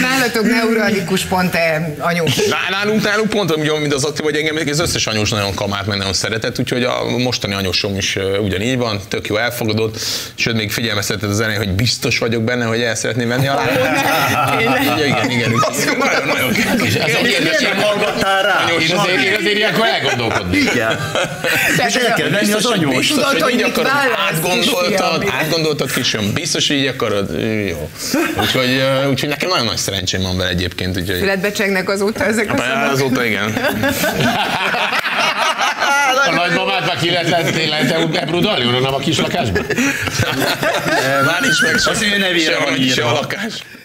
Nálatok neuralikus pont anyu. Nálunk pont olyan, mint az aktív, hogy engem az összes anyós nagyon kamát, meg nagyon szeretett, úgyhogy a mostani anyósom is ugyanígy van, tök jó elfogadott, sőt még figyelmeztetett az elején, hogy biztos vagyok benne, hogy el szeretném venni a lányát. Igen. Nagyon kis. Én azért ilyenkor elgondolkodni. És el kell venni az anyóst. Átgondoltad, kisöm, biztos, hogy így akarod? Jó. Úgyhogy nekem nagyon nagy szerencsém van vele egyébként. Úgyhogy... Fületbecsegnek azóta ezek a szavak? Azóta igen. A nagymamát már ki lehet ebrudalni, uram, a kis lakásban? Már is meg sem a lakás.